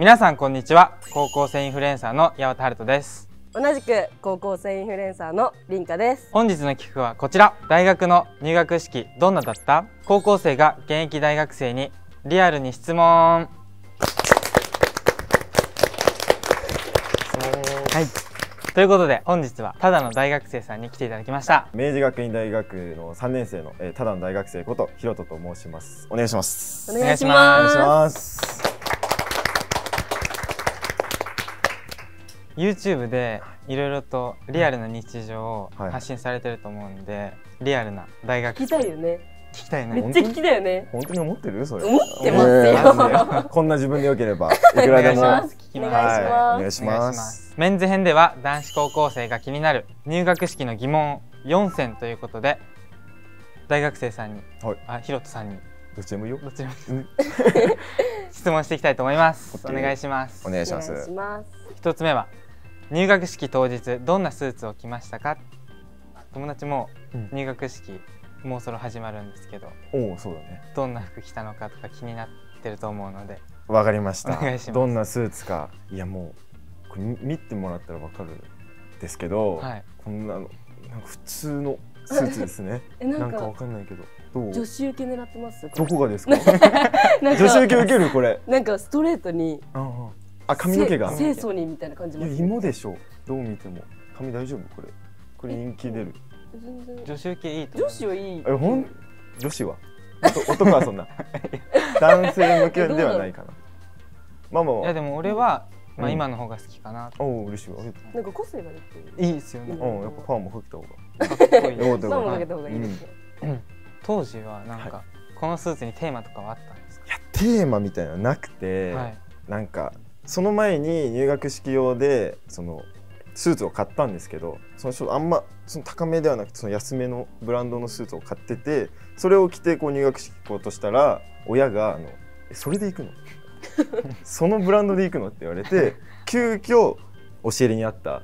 皆さんこんにちは。高校生インフルエンサーの八幡晴人です。同じく高校生インフルエンサーの凛香です。本日の企画はこちら。大学の入学式どんなだった？高校生が現役大学生にリアルに質問。はい。ということで本日はただの大学生さんに来ていただきました。明治学院大学の3年生のただの大学生ことひろとと申します。お願いします。お願いします。 YouTube でいろいろとリアルな日常を発信されてると思うんで、はい、リアルな大学生聞きたいよね。聞きたいね。めっちゃ聞きたいよね。本当に思ってる？それ思ってますよ。こんな自分で良ければいくらでもお願いします。メンズ編では男子高校生が気になる入学式の疑問を4選ということで、大学生さんに、ひろとさんにどっちでもいいよ、どっちでも質問していきたいと思います。お願いします。お願いします。1つ目は、入学式当日どんなスーツを着ましたか？友達も入学式もうそろ始まるんですけど、おお、そうだね。どんな服着たのかとか気になってると思うので。わかりました。お願いします。どんなスーツか、いやもうこれ見てもらったらわかるですけど、はい、こんなのなんか普通のスーツですね。なんかわかんないけど、どう？女子受け狙ってます？どこがですか？女子受け受けるこれ。なんかストレートに、あ、髪の毛が清掃にみたいな感じも。いや芋でしょ。どう見ても髪大丈夫これ。これ人気出る。女子受けいいと思う。女子はいい。女子は男はそんな男性向けではないかな。まあまあ、いやでも俺はまあ今の方が好きかな。おお、嬉しいわ。なんか個性が出ていいですよね。うん、やっぱパンもかけた方がかっこいい。パンもかけた方がいいですよ。当時はなんかこのスーツにテーマとかはあったんですか？いや、テーマみたいなのなくて、なんかその前に入学式用でそのスーツを買ったんですけど、そのちょっとあんまその高めではなくて、その安めのブランドのスーツを買ってて、それを着てこう入学式行こうとしたら、親が「それで行くの？そのブランドで行くの？」って言われて、急遽教えにあった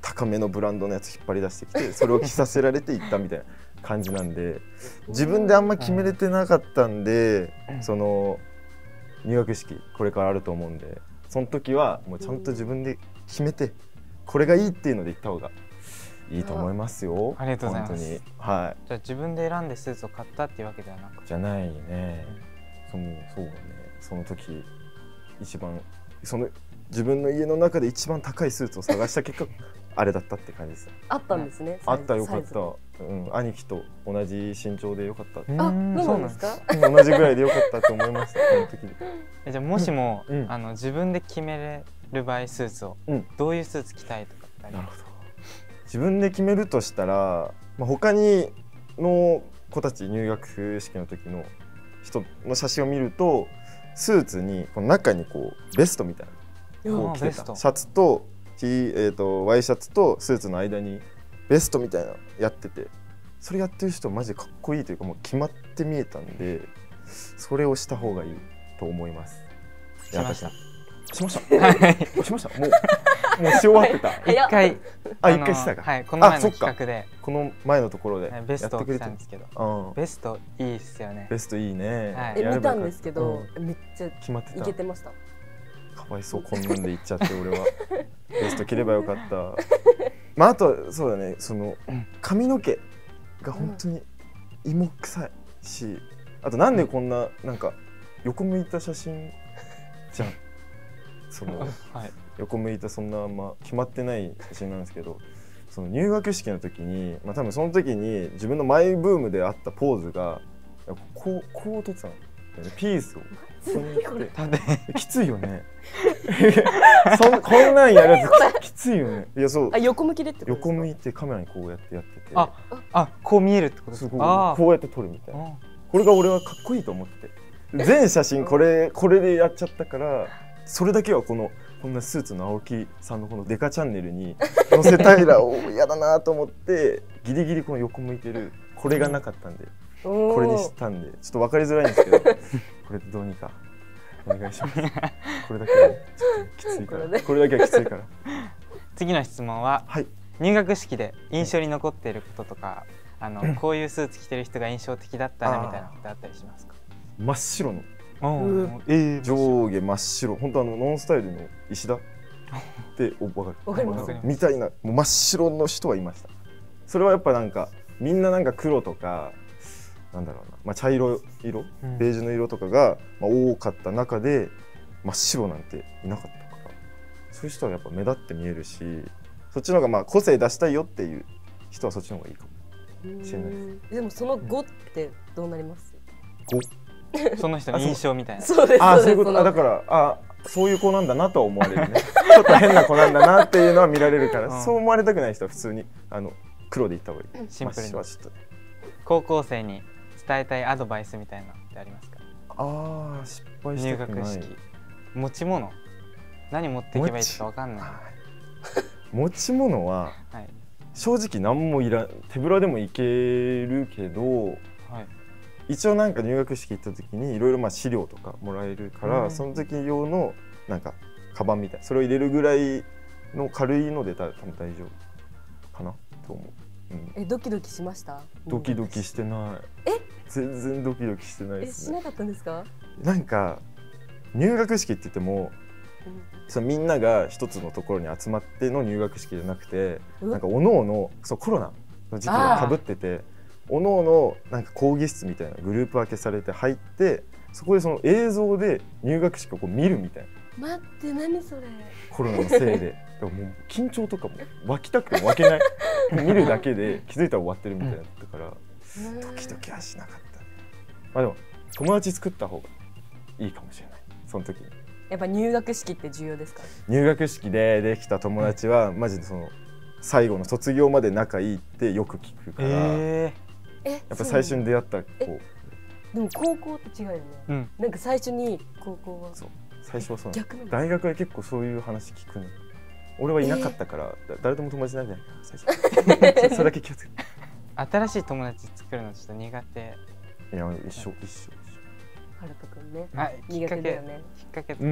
高めのブランドのやつ引っ張り出してきて、それを着させられて行ったみたいな感じなんで、自分であんま決めれてなかったんで、その入学式これからあると思うんで、その時はもうちゃんと自分で決めて。これがいいっていうので行った方がいいと思いますよ。ありがとうございます。はい。じゃあ自分で選んでスーツを買ったっていうわけではなく。じゃないね。そうね。その時一番自分の家の中で一番高いスーツを探した結果あれだったって感じです。あったんですね。あったよかった。うん、兄貴と同じ身長でよかった。あ、そうなんですか。同じぐらいでよかったと思いました。その時に。じゃあもしも自分で決めれる場合、スーツをどういうスーツ着たいとかってありますか？自分で決めるとしたら、他にの子たち入学式の時の人の写真を見ると、スーツにこの中にこうベストみたいなのを着てたシャツとワイシャツとスーツの間にベストみたいなのやってて、それやってる人マジかっこいいというか、もう決まって見えたんで、それをした方がいいと思います。やりました。しました。はい。しました。もうし終わってた。一回したか。はい。この前の企画で。この前のところで。ベストを着たんですけど。ベストいいっすよね。ベストいいね。見たんですけど、めっちゃ決まってた。いけてました。かわいそう、こんなんでいっちゃって、俺は。ベスト着ればよかった。まああとそうだね。その髪の毛が本当に芋臭いし、あとなんでこんななんか横向いた写真じゃん。横向いたそんなあんま決まってない写真なんですけど、その入学式の時に、多分その時に自分のマイブームであったポーズがこう撮ってたの。ピースをきついよね。こんなんやるやつきついよね。いや、そう。横向きでってことですか？横向いてカメラにこうやってやってて、こう見えるってことですか？こうやって撮るみたいな。これが俺はかっこいいと思ってて、全写真これでやっちゃったから、それだけはこんなスーツの青木さんのこのデカチャンネルに載せたいら嫌だなと思って、ギリギリこの横向いてるこれがなかったんで、これにしたんで、ちょっと分かりづらいんですけど、これどうにかお願いします。これだけはちょっときついから、これだけはきついから。次の質問は、入学式で印象に残っていることとか、こういうスーツ着てる人が印象的だったなみたいなことあったりしますか？真っ白の上下真っ白、本当ノンスタイルの石田って分かるみたいな、もう真っ白の人はいました。それはやっぱなんかみんななんか黒とかなんだろうな、まあ、茶色色ベージュの色とかが多かった中で真っ白なんていなかったから、そういう人はやっぱ目立って見えるし、そっちの方がまあ個性出したいよっていう人はそっちの方がいいかもしれないです。でもその5ってどうなります？その人の印象みたいな。そうです。あ、そういうこと。だから、あ、そういう子なんだなとは思われるね。ちょっと変な子なんだなっていうのは見られるから、そう思われたくない人は普通に黒でいった方がいい。シンプルに。高校生に伝えたいアドバイスみたいなのってありますか？ああ、失敗したくない。入学式。持ち物。何持っていけばいいかわかんない。持ち物は正直何もいらん、手ぶらでもいけるけど。一応なんか入学式行った時にいろいろまあ資料とかもらえるから、その時用のなんかカバンみたいな、それを入れるぐらいの軽いので多分大丈夫かなと思う。ドキドキしました？ドキドキしてない。全然ドキドキしてないですね。しなかったんですか？なんか入学式って言っても、そのみんなが一つのところに集まっての入学式じゃなくて、なんかおのおのコロナの時期がかぶってて。おのおのなんか講義室みたいなグループ分けされて入って、そこでその映像で入学式をこう見るみたいな。待って、何それ。コロナのせいでもう緊張とかも湧きたくても湧けない見るだけで気づいたら終わってるみたいなだったから、ドキドキはしなかったね。まあでも友達作った方がいいかもしれない。その時にやっぱ入学式って重要ですか？入学式でできた友達はマジでその最後の卒業まで仲いいってよく聞くから、やっぱ最初に出会った子。でも高校って違うよね。なんか最初に高校は。そう。最初はそう。逆に。大学は結構そういう話聞くね。俺はいなかったから誰とも友達なんじゃないかな最初。それだけ気をつけて。新しい友達作るのちょっと苦手。いや一緒。はるとくんね。苦手だよね。きっかけとか。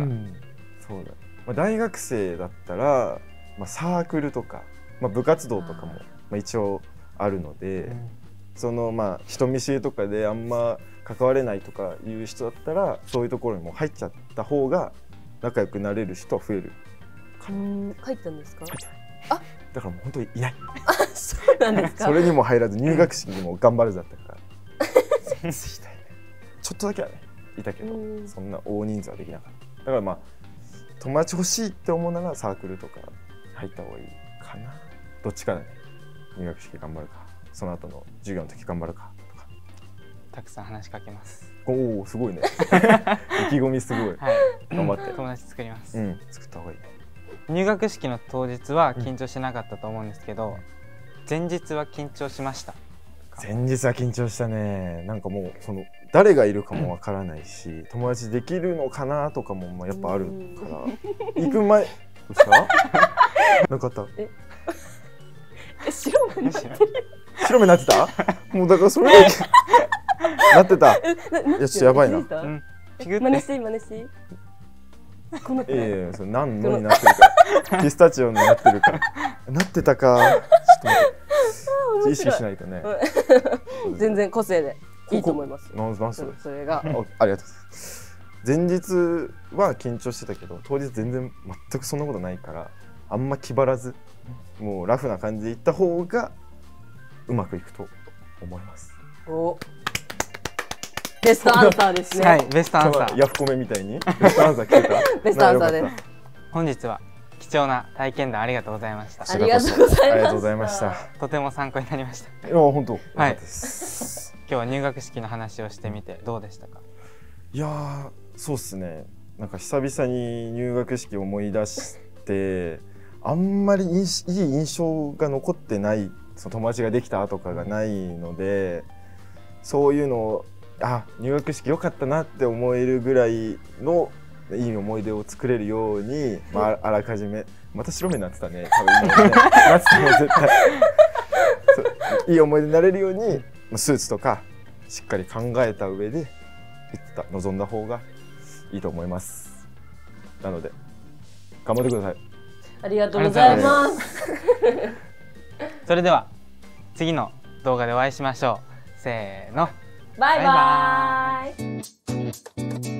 そうだ。まあ大学生だったらまあサークルとかまあ部活動とかもまあ一応あるので。そのまあ人見知りとかであんま関われないとかいう人だったら、そういうところにも入っちゃった方が仲良くなれる人は増える。入ったんですか？あ、だからもう本当にいない。あ、そうなんですか？それにも入らず入学式にも頑張るだったから。ちょっとだけはねいたけど、そんな大人数はできなかった。だからまあ友達欲しいって思うならサークルとか入った方がいいかな。どっちかだね。入学式頑張るか。その後の授業の時頑張るかとか。たくさん話しかけます。おお、すごいね。意気込みすごい。頑張って。友達作ります。作った方がいいね。入学式の当日は緊張しなかったと思うんですけど、前日は緊張しました。前日は緊張したね。なんかもうその誰がいるかもわからないし、友達できるのかなとかもまあやっぱあるから。行く前どうした？なかった。白目になってる。白目なってた？もうだからそれなってた。いやちょっとやばいな。真似していい、真似していい。ええ、それ何のになってるか。ピスタチオになってるか。なってたか。ちょっと意識しないとね。全然個性でいいと思います。なんそれ。それがありがとうございます。前日は緊張してたけど、当日全然全くそんなことないから、あんま気張らず。もうラフな感じでいった方がうまくいくと思います。お、ベストアンサーですね。はい、ベストアンサー。ヤフコメみたいにベストアンサー聞いた。ベストアンサーです。本日は貴重な体験談ありがとうございました。ありがとうございました。ありがとうございました。とても参考になりました。いや本当。はい。今日は入学式の話をしてみてどうでしたか。いや、そうですね。なんか久々に入学式を思い出して。あんまりいい印象が残ってない、その友達ができたとかがないので、そういうのをあ入学式良かったなって思えるぐらいのいい思い出を作れるように、まあ、あらかじめまた白目になってたね多分今ねなってたも絶対いい思い出になれるようにスーツとかしっかり考えた上で臨んだ方がいいと思います。なので頑張ってください。ありがとうございます。それでは次の動画でお会いしましょう。せーの。バイバイ。